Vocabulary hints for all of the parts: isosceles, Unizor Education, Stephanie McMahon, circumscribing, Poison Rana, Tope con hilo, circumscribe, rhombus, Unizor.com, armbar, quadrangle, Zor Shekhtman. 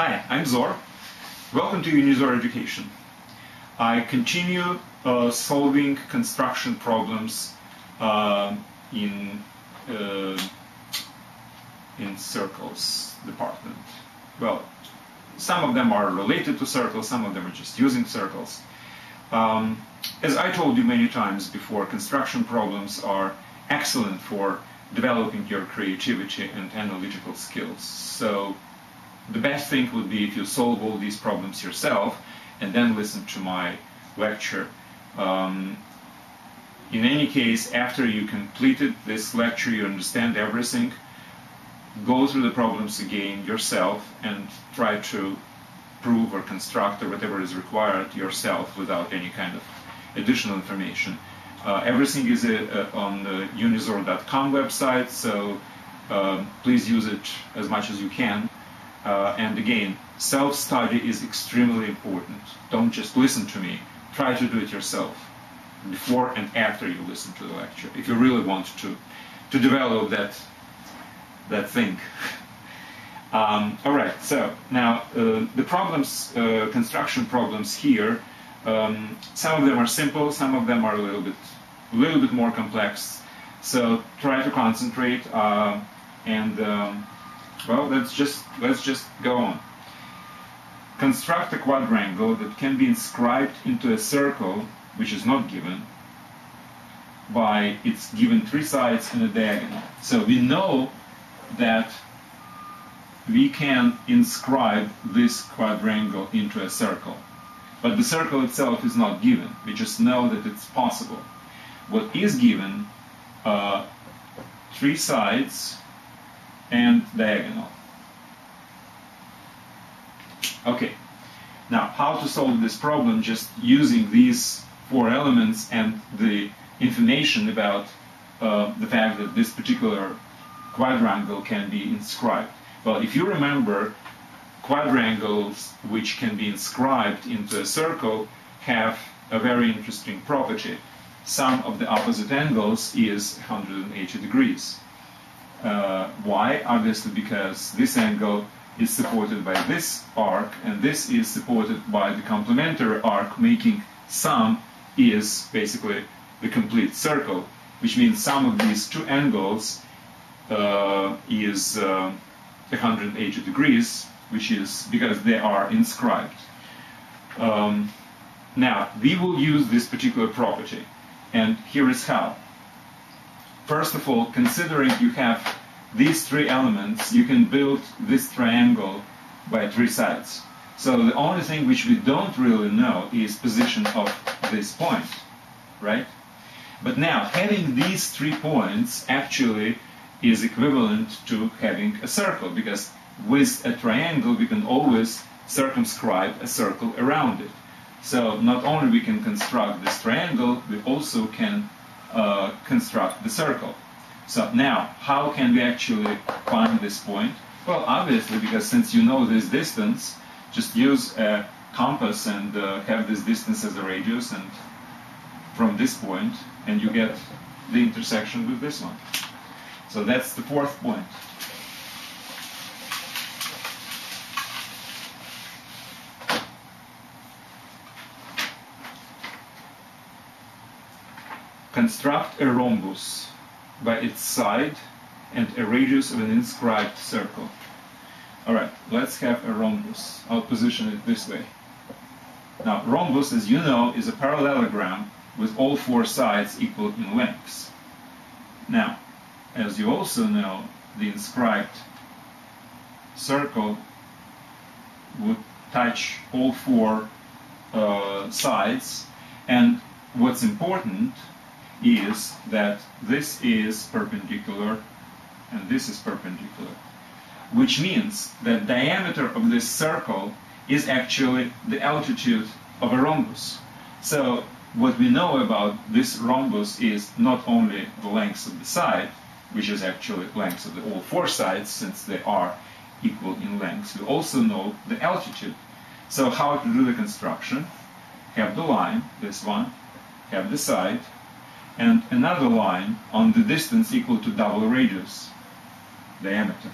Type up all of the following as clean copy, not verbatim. Hi, I'm Zor. Welcome to Unizor Education. I continue solving construction problems in circles department. Well, some of them are related to circles, some of them are just using circles. As I told you many times before, construction problems are excellent for developing your creativity and analytical skills. So the best thing would be if you solve all these problems yourself and then listen to my lecture. In any case, after you completed this lecture, you understand everything, go through the problems again yourself and try to prove or construct or whatever is required yourself without any kind of additional information. Everything is on the Unizor.com website, so please use it as much as you can. And again, self-study is extremely important. Don't just listen to me. Try to do it yourself before and after you listen to the lecture, if you really want to develop that thing. All right, so now the problems, construction problems here, some of them are simple, some of them are a little bit more complex. So try to concentrate well, let's just go on. Construct a quadrangle that can be inscribed into a circle, which is not given, by its given three sides and a diagonal. So we know that we can inscribe this quadrangle into a circle, but the circle itself is not given. We just know that it's possible. What is given are three sides and diagonal. Okay, now how to solve this problem just using these four elements and the information about the fact that this particular quadrangle can be inscribed. Well, if you remember, quadrangles which can be inscribed into a circle have a very interesting property. Sum of the opposite angles is 180 degrees. Why? Obviously because this angle is supported by this arc and this is supported by the complementary arc, making sum is basically the complete circle, which means sum of these two angles is 180 degrees, which is because they are inscribed. Now, we will use this particular property, and here is how. First of all, considering you have these three elements, you can build this triangle by three sides. So the only thing which we don't really know is position of this point, right? But now, having these three points actually is equivalent to having a circle, because with a triangle we can always circumscribe a circle around it. So not only we can construct this triangle, we also can construct the circle. So now, how can we actually find this point? Well, obviously, because since you know this distance, just use a compass and have this distance as a radius, and from this point, and you get the intersection with this one. So that's the fourth point. Construct a rhombus by its side and a radius of an inscribed circle. Alright, let's have a rhombus. I'll position it this way. Now, rhombus, as you know, is a parallelogram with all four sides equal in lengths. Now, as you also know, the inscribed circle would touch all four sides, and what's important is that this is perpendicular and this is perpendicular, which means that diameter of this circle is actually the altitude of a rhombus. So what we know about this rhombus is not only the length of the side, which is actually length of all four sides since they are equal in length, we also know the altitude. So how to do the construction? Have the line, this one, have the side, and another line on the distance equal to double radius, diameter.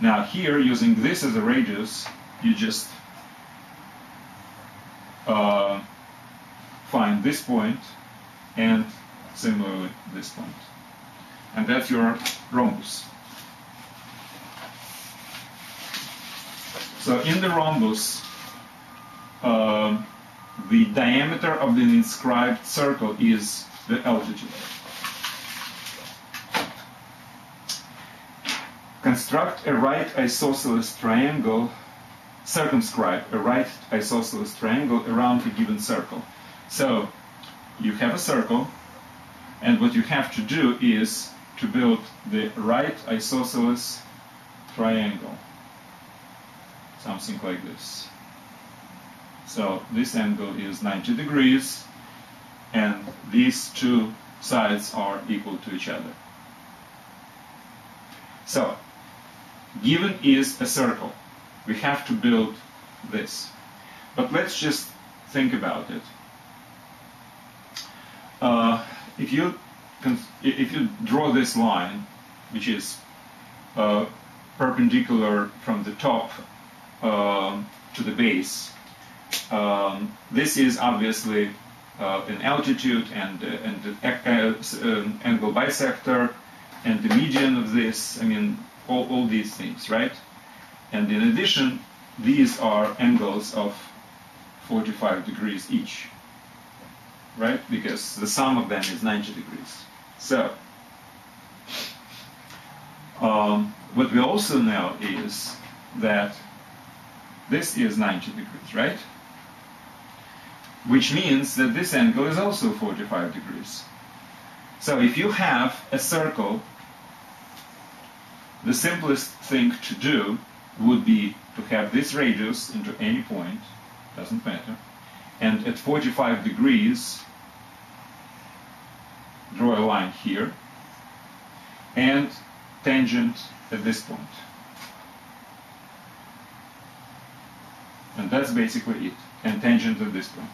Now here, using this as a radius, you just find this point and similarly this point. And that's your rhombus. So in the rhombus, the diameter of the inscribed circle is the altitude. Construct a right isosceles triangle, circumscribe a right isosceles triangle around a given circle. So you have a circle, and what you have to do is to build the right isosceles triangle. Something like this. So this angle is 90 degrees, and these two sides are equal to each other. So, given is a circle. We have to build this. But let's just think about it. If you draw this line, which is perpendicular from the top to the base, this is obviously an altitude and an angle bisector and the median of this, I mean, all these things, right? And in addition, these are angles of 45 degrees each, right? Because the sum of them is 90 degrees. So, what we also know is that this is 90 degrees, right? Which means that this angle is also 45 degrees. So if you have a circle, the simplest thing to do would be to have this radius into any point, doesn't matter, and at 45 degrees, draw a line here, and tangent at this point. And that's basically it, and tangent at this point.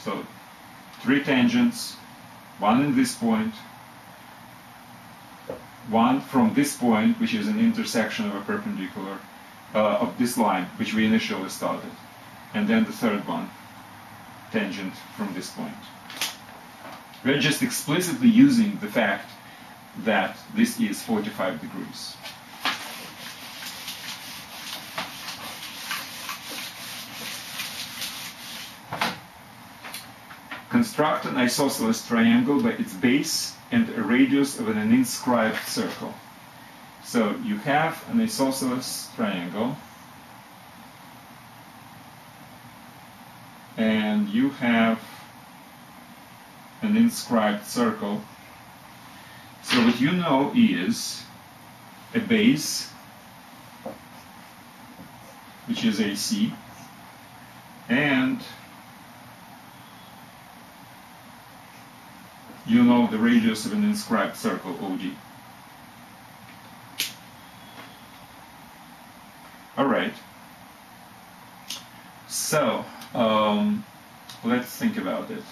So, three tangents, one in this point, one from this point, which is an intersection of a perpendicular, of this line, which we initially started, and then the third one, tangent from this point. We're just explicitly using the fact that this is 45 degrees. Construct an isosceles triangle by its base and a radius of an inscribed circle. So you have an isosceles triangle, and you have an inscribed circle. So what you know is a base, which is AC, and you know the radius of an inscribed circle, OD. All right. So, let's think about it.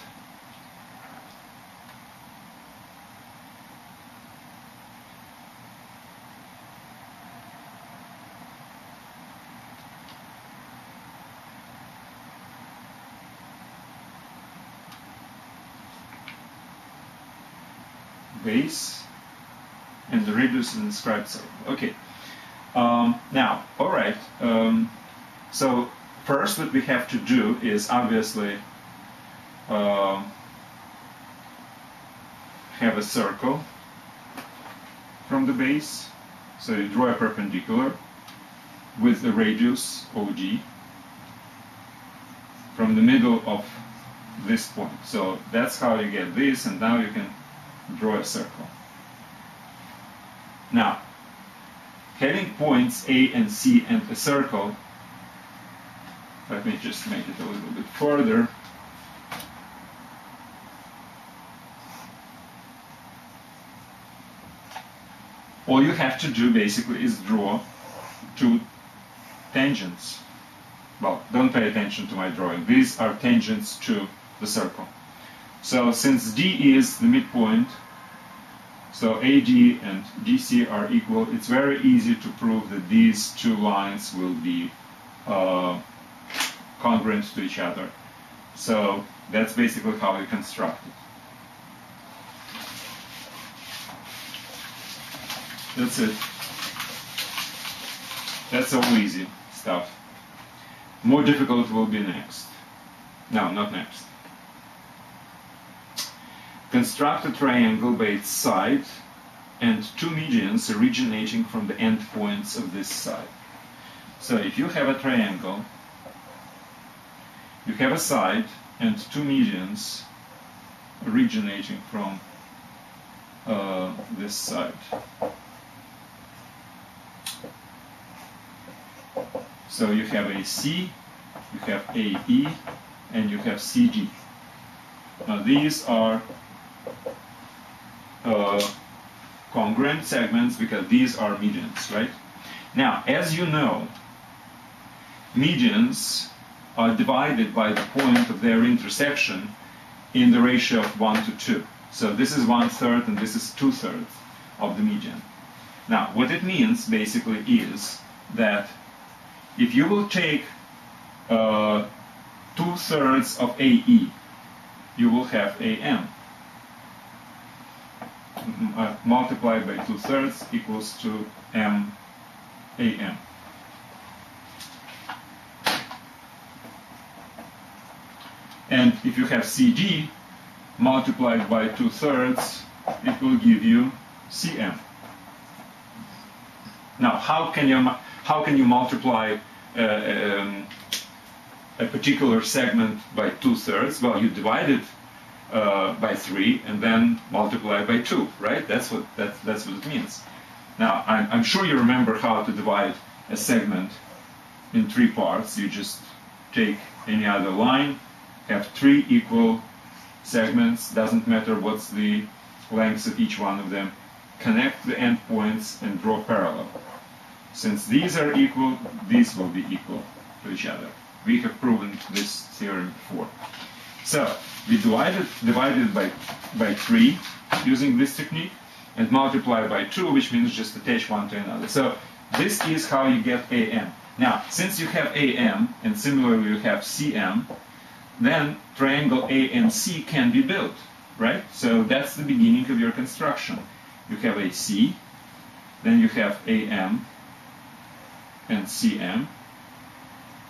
Base and the radius of an inscribed circle. Okay. Now, all right. So first, what we have to do is obviously have a circle from the base. So you draw a perpendicular with the radius OD from the middle of this point. So that's how you get this, and now you can draw a circle. Now, having points A and C and a circle, let me just make it a little bit further. All you have to do basically is draw two tangents. Well, don't pay attention to my drawing. These are tangents to the circle. So, since D is the midpoint, So AG and GC are equal. It's very easy to prove that these two lines will be congruent to each other. So that's basically how we construct it. That's it. That's all easy stuff. More difficult will be next. No, not next. Construct a triangle by its side and two medians originating from the endpoints of this side. So if you have a triangle, you have a side and two medians originating from this side. So you have AC, you have AE, and you have CG. Now these are congruent segments because these are medians, right? Now, as you know, medians are divided by the point of their intersection in the ratio of 1 to 2. So this is 1/3 and this is 2/3 of the median. Now, what it means basically is that if you will take 2/3 of AE, you will have AM. Multiplied by 2/3 equals to AM. And if you have CG multiplied by 2/3, it will give you CM. Now, how can you multiply a particular segment by 2/3? Well, you divide it by 3 and then multiply by 2, right? That's what it means. Now, I'm sure you remember how to divide a segment in 3 parts. You just take any other line, have 3 equal segments, doesn't matter what's the length of each one of them, connect the endpoints and draw parallel. Since these are equal, these will be equal to each other. We have proven this theorem before. So, we divided by 3 using this technique and multiply by 2, which means just attach one to another. So, this is how you get AM. Now, since you have AM and similarly you have CM, then triangle ANC can be built, right? So, that's the beginning of your construction. You have AC, then you have AM and CM.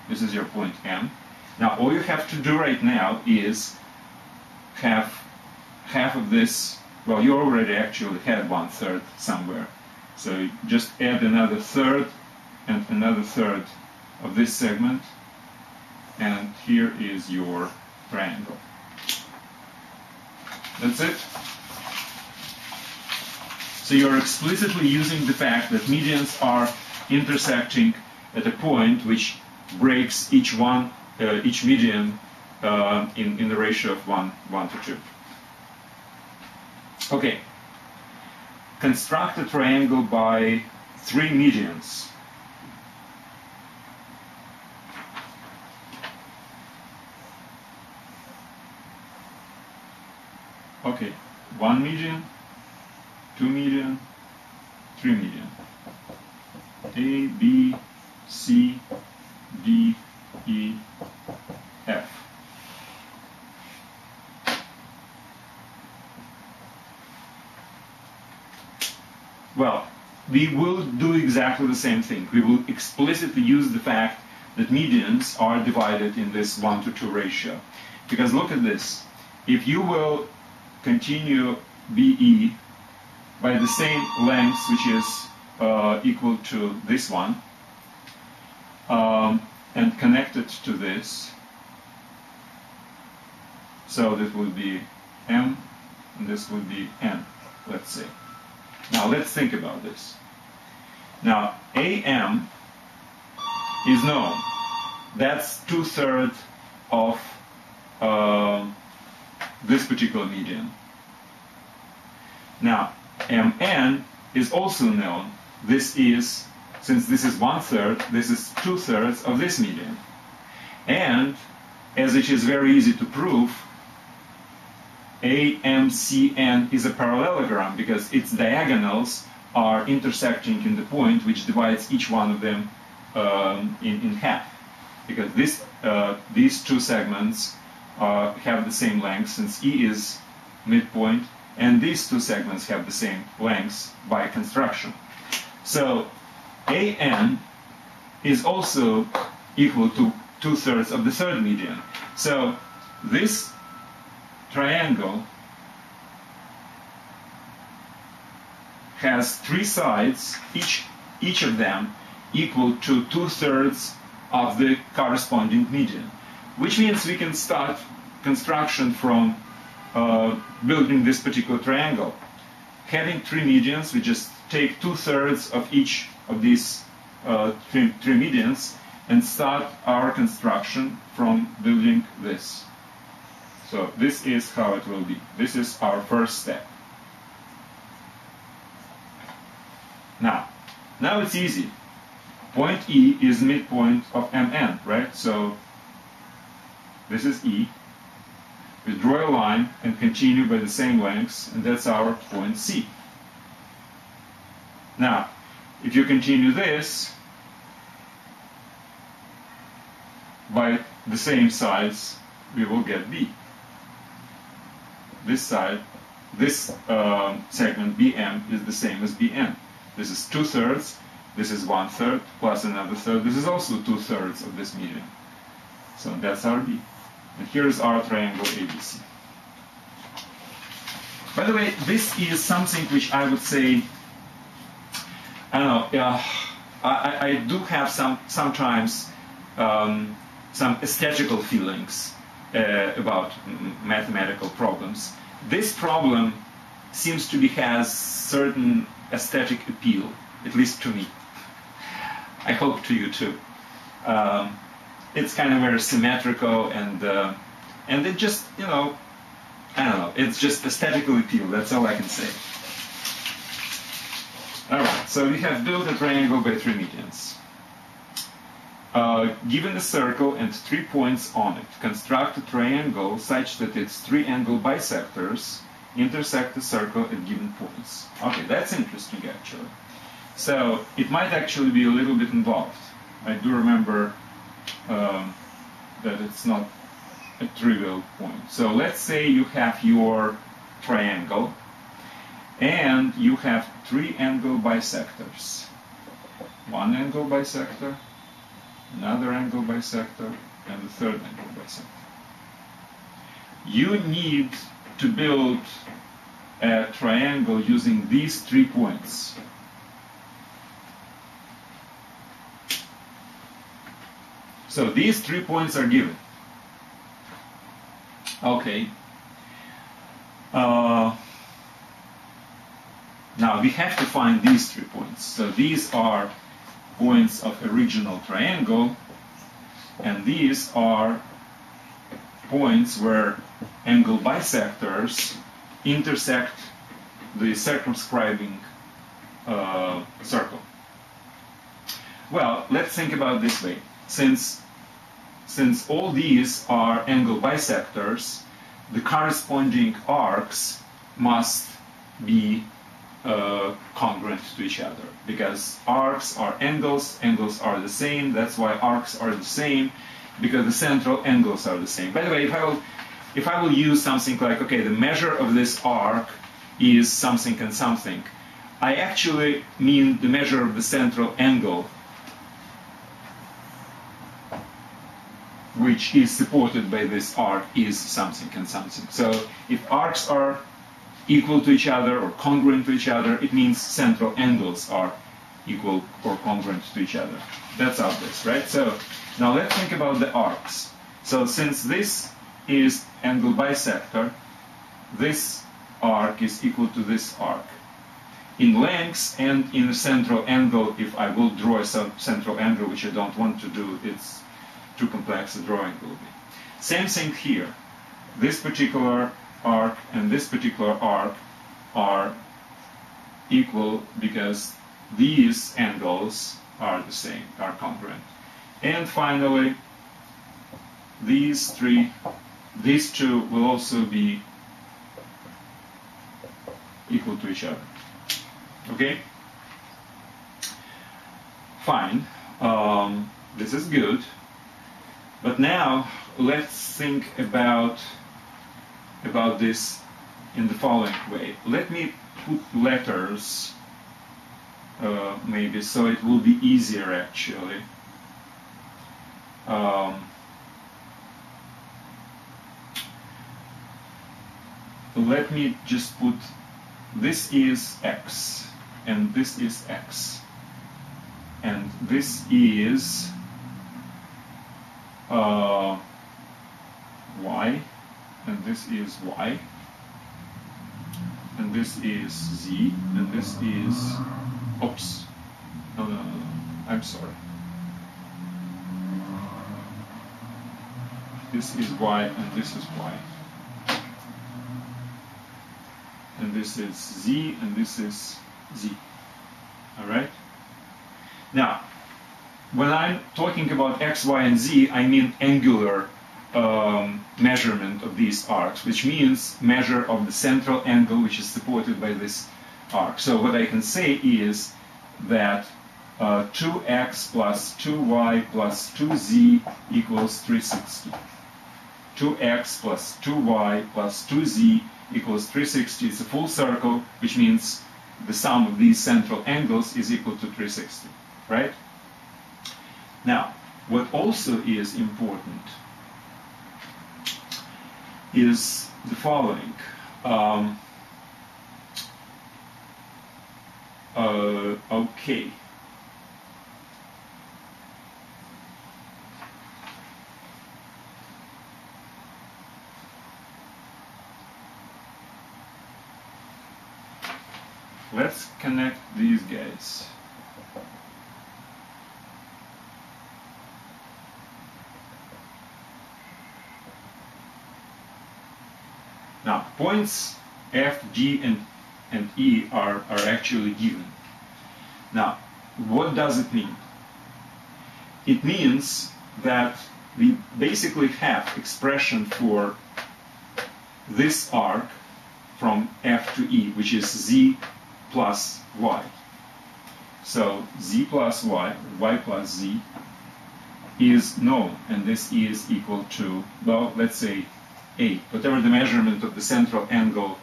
This is your point M. Now, all you have to do right now is have half of this. Well, you already actually had 1/3 somewhere. So just add another 1/3 and another 1/3 of this segment. And here is your triangle. That's it. So you're explicitly using the fact that medians are intersecting at a point which breaks each median in the ratio of 1 to 2. Okay. Construct a triangle by 3 medians. Okay, 1 median, 2 median, 3 median. A, B, C, D, E, F. Well, we will do exactly the same thing. We will explicitly use the fact that medians are divided in this 1 to 2 ratio. Because look at this. If you will continue BE by the same length, which is equal to this one, and connect it to this, so this will be M and this will be N, let's say. Now let's think about this. Now AM is known. That's 2/3 of this particular median. Now MN is also known. This is, since this is 1/3, this is 2/3 of this median. And, as it is very easy to prove, AMCN is a parallelogram because its diagonals are intersecting in the point which divides each one of them in half. Because this, these two segments have the same length, since E is midpoint, and these two segments have the same length by construction. So AN is also equal to 2/3 of the third median. So this triangle has three sides, each of them equal to 2/3 of the corresponding median, which means we can start construction from building this particular triangle. Having three medians, we just take 2/3 of each of these three medians and start our construction from building this. So this is how it will be. This is our first step. Now it's easy. Point E is midpoint of MN, right? So this is E. We draw a line and continue by the same length, and that's our point C. Now, if you continue this by the same sides, we will get B. This side, this segment BM is the same as BN. This is 2/3, this is 1/3, plus another third. This is also 2/3 of this median. So that's our B. And here is our triangle ABC. By the way, this is something which I would say, I don't know, I do have sometimes some aesthetical feelings about mathematical problems. This problem seems to has certain aesthetic appeal, at least to me. I hope to you too. It's kind of very symmetrical, and it just, you know, I don't know, it's just aesthetical appeal, that's all I can say. Alright, so we have built a triangle by three medians. Given a circle and 3 points on it, construct a triangle such that its three angle bisectors intersect the circle at given points. Okay, that's interesting actually. So it might actually be a little bit involved. I do remember that it's not a trivial point. So let's say you have your triangle and you have three angle bisectors. One angle bisector, another angle bisector, and the third angle bisector. You need to build a triangle using these 3 points. So these 3 points are given. Okay. Now we have to find these 3 points. So these are points of original triangle, and these are points where angle bisectors intersect the circumscribing circle. Well, let's think about this way. Since all these are angle bisectors, the corresponding arcs must be congruent to each other, because arcs are angles, angles are the same, that's why arcs are the same, because the central angles are the same. By the way, if I will use something like, okay, the measure of this arc is something and something, I actually mean the measure of the central angle, which is supported by this arc, is something and something. So if arcs are equal to each other or congruent to each other, it means central angles are equal or congruent to each other. That's obvious, right? So now let's think about the arcs. So since this is angle bisector, this arc is equal to this arc. In length and in the central angle, if I will draw a central angle, which I don't want to do, it's too complex a drawing will be. Same thing here. This particular arc and this particular arc are equal because these angles are the same, are congruent. And finally, these two will also be equal to each other. Okay? Fine. This is good. But now let's think about this in the following way. Let me put letters maybe, so it will be easier actually. Let me just put, this is X, and this is X, and this is Y, and this is Y, and this is Z, and this is, oops, no, I'm sorry, this is Y, and this is Y, and this is Z, and this is Z. Alright? Now, when I'm talking about X, Y, and Z, I mean angular measurement of these arcs, which means measure of the central angle which is supported by this arc. So what I can say is that 2x plus 2y plus 2z equals 360. 2x plus 2y plus 2z equals 360. It's a full circle, which means the sum of these central angles is equal to 360, right? Now, what also is important is the following. Okay. Let's connect these guys. Now, points F, G, and E are actually given. Now, what does it mean? It means that we basically have expression for this arc from F to E, which is Z plus Y. So Z plus Y, Y plus Z, is known, and this is equal to, well, let's say A, whatever the measurement of the central angle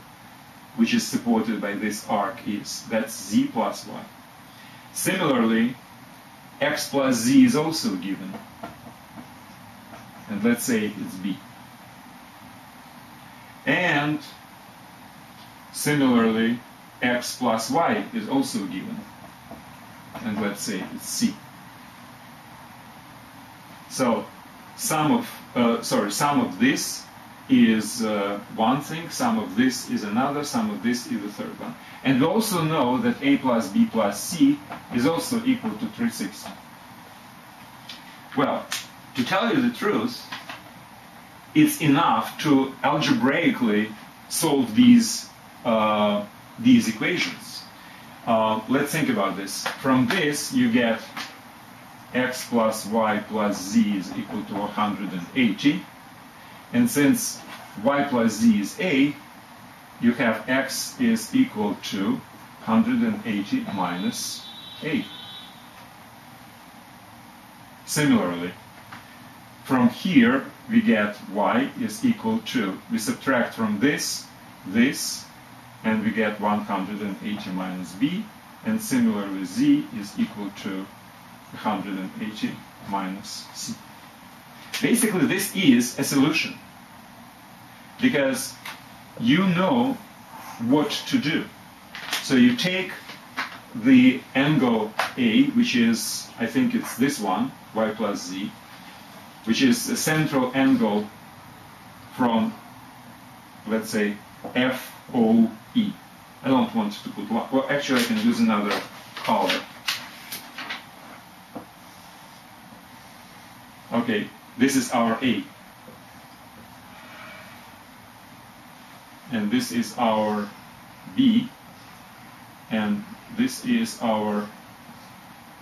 which is supported by this arc is. That's Z plus Y. Similarly, X plus Z is also given, and let's say it's B. And similarly, X plus Y is also given, and let's say it's C. So sum of this is one thing, sum of this is another, sum of this is the third one. And we also know that A plus B plus C is also equal to 360. Well, to tell you the truth, it's enough to algebraically solve these equations. Let's think about this. From this, you get X plus Y plus Z is equal to 180. And since Y plus Z is A, you have X is equal to 180 minus A. Similarly, from here, we get Y is equal to, we subtract from this, and we get 180 minus B, and similarly Z is equal to 180 minus C. Basically, this is a solution, because you know what to do. So you take the angle A, which is, I think it's this one, Y plus Z, which is a central angle from, let's say, FOE. I don't want to put one. Well, actually, I can use another color. Okay, this is our A. And this is our B. And this is our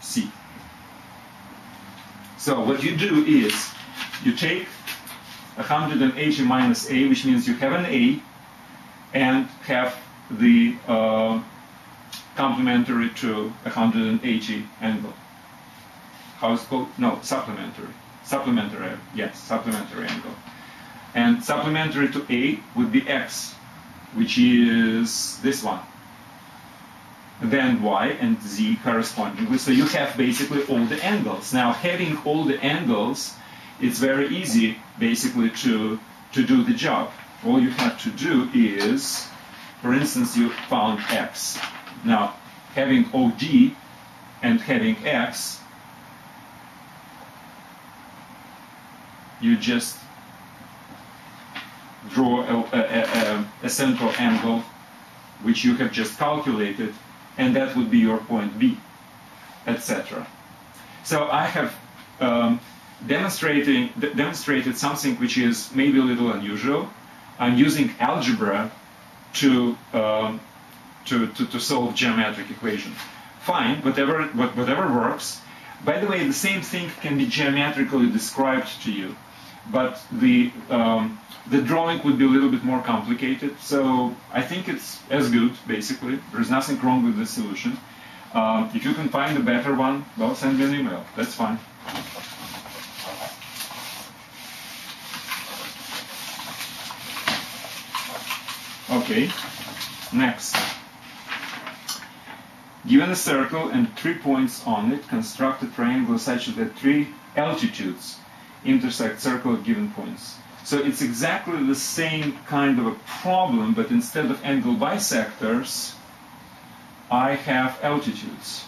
C. So what you do is you take 180 minus A, which means you have an A, and have the complementary to 180 angle. How is it called? No, supplementary. Supplementary, yes, supplementary angle. And supplementary to A would be X, which is this one. Then Y and Z correspondingly. So you have basically all the angles. Now, having all the angles, it's very easy basically to do the job. All you have to do is, for instance, you found X. Now, having OD and having X, you just draw a central angle which you have just calculated, and that would be your point B, etc. So I have demonstrated something which is maybe a little unusual. I'm using algebra to solve geometric equation. Fine, whatever works. By the way, the same thing can be geometrically described to you, but the drawing would be a little bit more complicated. So I think it's as good, basically. There's nothing wrong with the solution. If you can find a better one, well, send me an email. That's fine. Okay, next. Given a circle and 3 points on it, construct a triangle such that 3 altitudes intersect circle at given points. So it's exactly the same kind of a problem, but instead of angle bisectors, I have altitudes.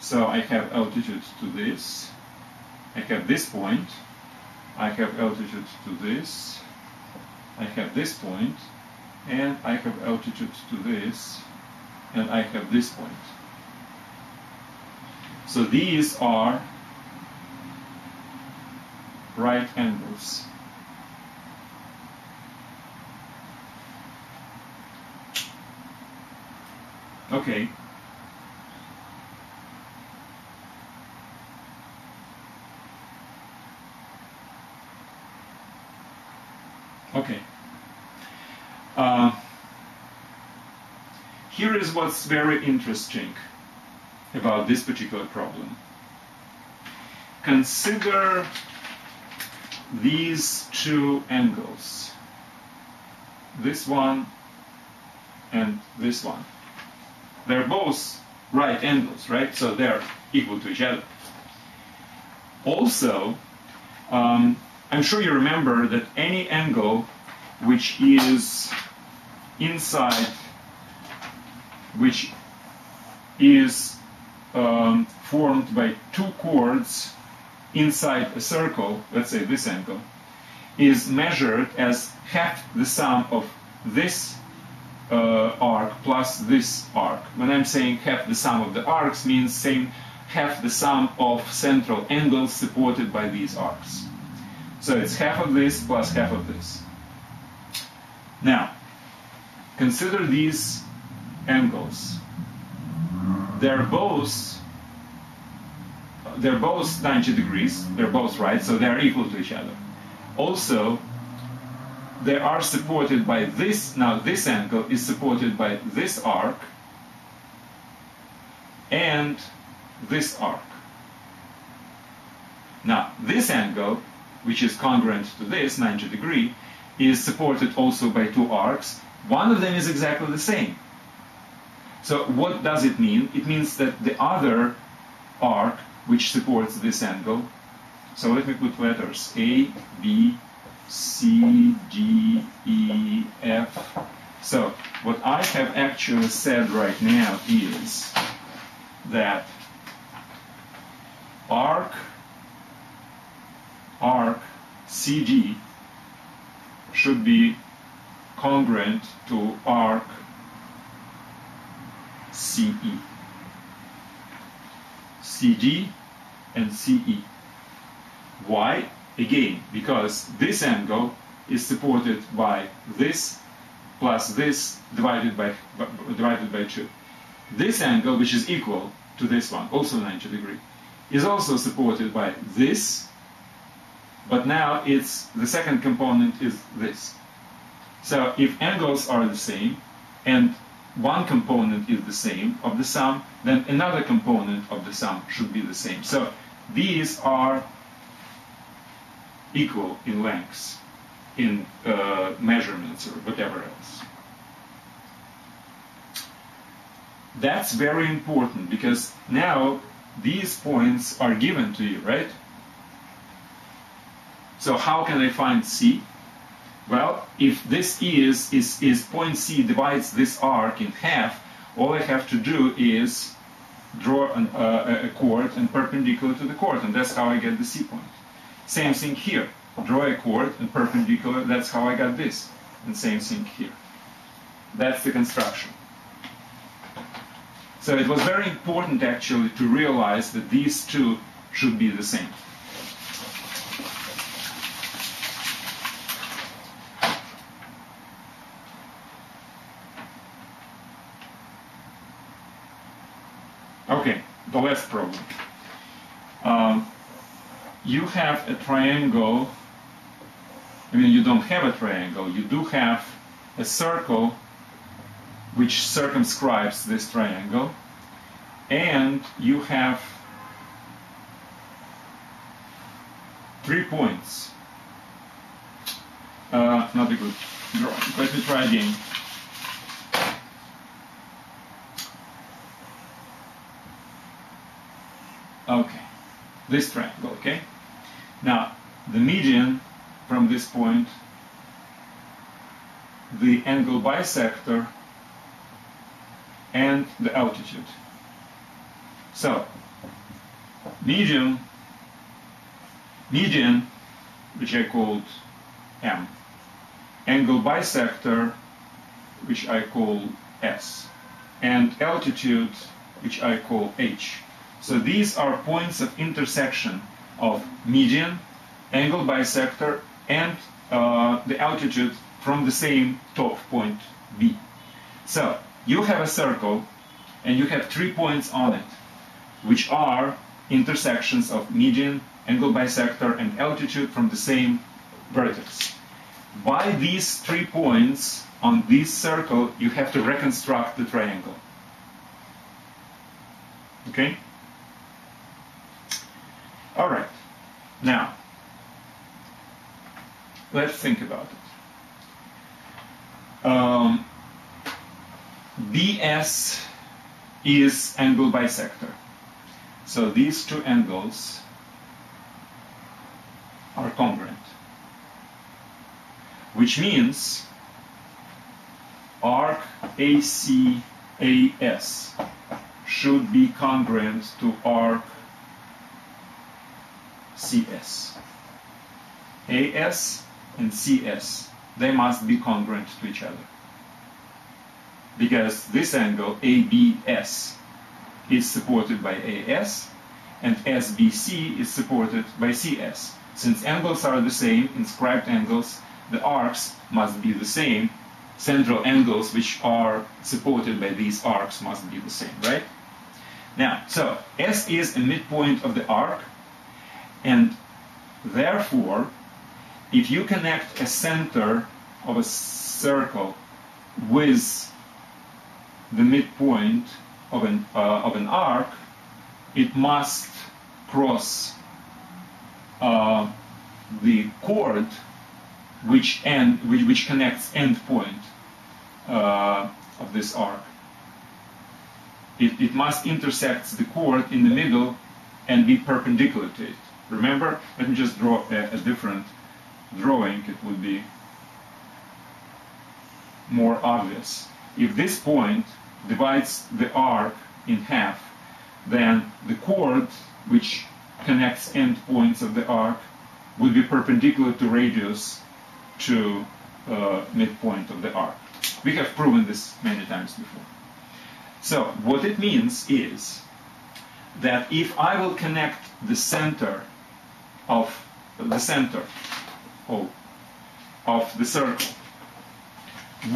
So I have altitude to this, I have this point, I have altitude to this, I have this point, and I have altitude to this, and I have this point. So these are right angles. Okay. Okay. Here is what's very interesting about this particular problem. Consider these 2 angles, this one and this one. They're both right angles, right? So they're equal to each other. Also, I'm sure you remember that any angle which is inside, which is formed by 2 chords inside a circle, let's say this angle, is measured as half the sum of this arc plus this arc. When I'm saying half the sum of the arcs, means same half the sum of central angles supported by these arcs. So it's half of this plus half of this. Now, consider these angles. They're both 90 degrees, they're both right, so they're equal to each other. Also, they are supported by this, now this angle is supported by this arc and this arc. Now, this angle, which is congruent to this, 90 degree, is supported also by 2 arcs. One of them is exactly the same. So what does it mean? It means that the other arc, which supports this angle, so let me put letters A, B, C, D, E, F. So what I have actually said right now is that arc CD should be congruent to arc CE. CD and CE. Why? Again, because this angle is supported by this plus this divided by 2. This angle, which is equal to this one, also 90 degrees, is also supported by this, but now it's the second component is this. So if angles are the same and one component is the same of the sum, then another component of the sum should be the same. So these are equal in lengths, in measurements or whatever else. That's very important, because now these points are given to you, right? So how can I find C? Well, if this is point C divides this arc in half, all I have to do is draw a chord and perpendicular to the chord, and that's how I get the C point. Same thing here. Draw a chord and perpendicular, that's how I got this. And same thing here. That's the construction. So it was very important actually to realize that these two should be the same. Okay, the last problem. You have a triangle, I mean you don't have a triangle, you do have a circle which circumscribes this triangle, and you have 3 points. Not a good drawing. Let me try again. Okay, this triangle, okay? Now, the median from this point, the angle bisector, and the altitude. So, median, which I called M, angle bisector, which I call S, and altitude, which I call H. So these are points of intersection of median, angle bisector, and the altitude from the same top point B. So you have a circle and you have 3 points on it, which are intersections of median, angle bisector, and altitude from the same vertex. By these 3 points on this circle, you have to reconstruct the triangle. Okay? All right, now, let's think about it. BS is angle bisector. So these two angles are congruent, which means arc ACAS should be congruent to arc CS. AS and CS, they must be congruent to each other, because this angle ABS is supported by AS and SBC is supported by CS. Since angles are the same, inscribed angles, the arcs must be the same, central angles which are supported by these arcs must be the same, right? Now, so S is a midpoint of the arc, and therefore, if you connect a center of a circle with the midpoint of an arc, it must cross the chord which connects endpoint of this arc. It must intersect the chord in the middle and be perpendicular to it. Remember, let me just draw a different drawing. It would be more obvious. If this point divides the arc in half, then the chord which connects endpoints of the arc would be perpendicular to radius to midpoint of the arc. We have proven this many times before. So what it means is that if I will connect the center of the circle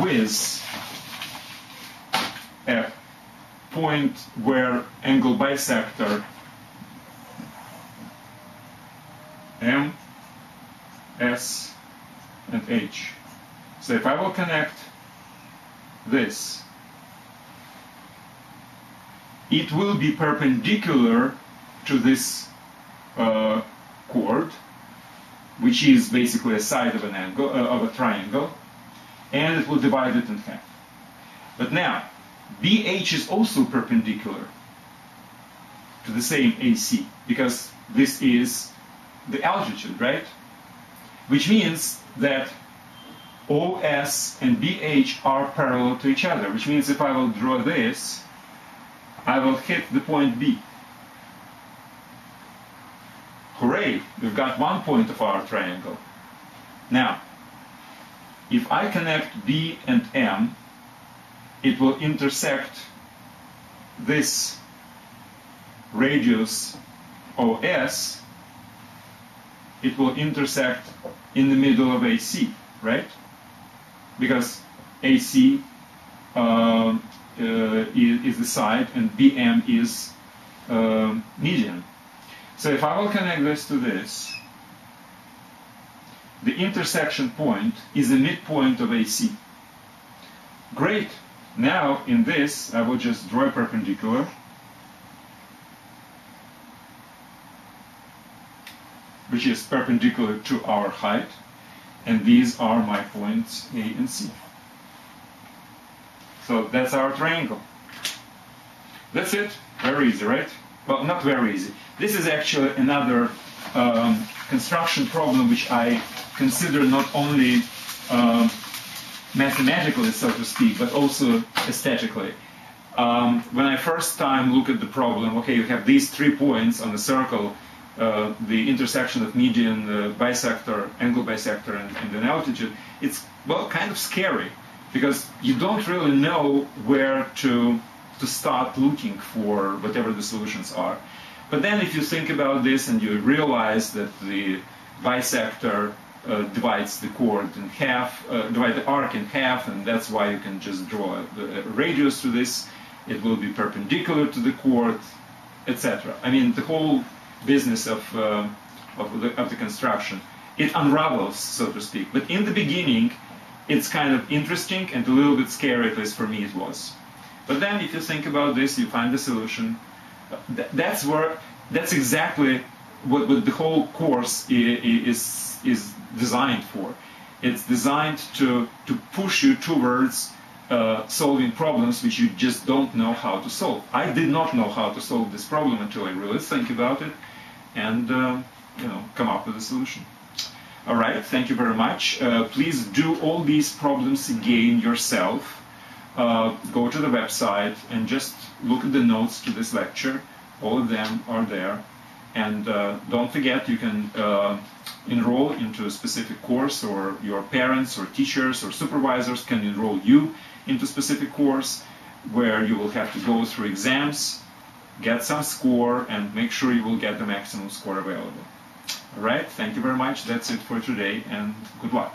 with a point where angle bisector M, S, and H So if I will connect this, it will be perpendicular to this chord, which is basically a side of an angle, of a triangle, and it will divide it in half. But now, BH is also perpendicular to the same AC, because this is the altitude, right? Which means that OS and BH are parallel to each other, which means if I will draw this, I will hit the point B. Hooray! We've got one point of our triangle. Now, if I connect B and M, it will intersect this radius OS, it will intersect in the middle of AC, right? Because AC is the side and BM is median. So if I will connect this to this, the intersection point is the midpoint of AC. Great! Now in this I will just draw a perpendicular, which is perpendicular to our height, and these are my points A and C. So that's our triangle. That's it. Very easy, right? Well, not very easy. This is actually another construction problem which I consider not only mathematically, so to speak, but also aesthetically. When I first time look at the problem, okay, you have these 3 points on the circle, the intersection of median, bisector, angle bisector, and an altitude. It's, well, kind of scary, because you don't really know where to start looking for whatever the solutions are. But then if you think about this and you realize that the bisector divides the chord in half, divides the arc in half, and that's why you can just draw a radius to this, it will be perpendicular to the chord, etc. I mean, the whole business of the construction, it unravels, so to speak. But in the beginning, it's kind of interesting and a little bit scary, at least for me it was. But then if you think about this, you find the solution. That's exactly what the whole course is designed for. It's designed to push you towards solving problems which you just don't know how to solve. I did not know how to solve this problem until I really think about it and you know, come up with a solution. All right, thank you very much. Please do all these problems again yourself. Go to the website and just look at the notes to this lecture. All of them are there. And don't forget, you can enroll into a specific course, or your parents or teachers or supervisors can enroll you into a specific course where you will have to go through exams, get some score, and make sure you will get the maximum score available. All right, thank you very much. That's it for today, and good luck.